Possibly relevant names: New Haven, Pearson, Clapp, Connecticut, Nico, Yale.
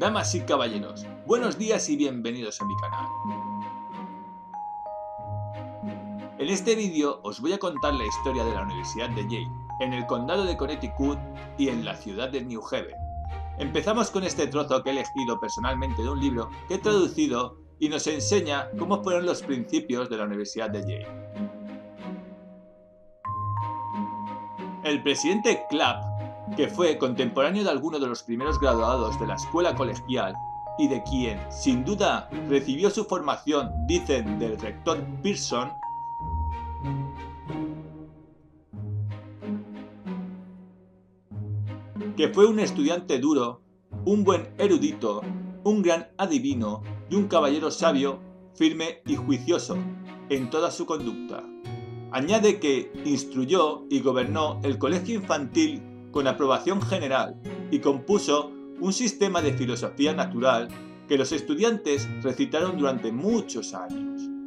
Damas y caballeros, buenos días y bienvenidos a mi canal. En este vídeo os voy a contar la historia de la Universidad de Yale, en el condado de Connecticut y en la ciudad de New Haven. Empezamos con este trozo que he elegido personalmente de un libro que he traducido y nos enseña cómo fueron los principios de la Universidad de Yale. El presidente Clapp, que fue contemporáneo de alguno de los primeros graduados de la escuela colegial y de quien, sin duda, recibió su formación, dicen, del rector Pearson, que fue un estudiante duro, un buen erudito, un gran adivino y un caballero sabio, firme y juicioso en toda su conducta. Añade que instruyó y gobernó el colegio infantil con aprobación general y compuso un sistema de filosofía natural que los estudiantes recitaron durante muchos años.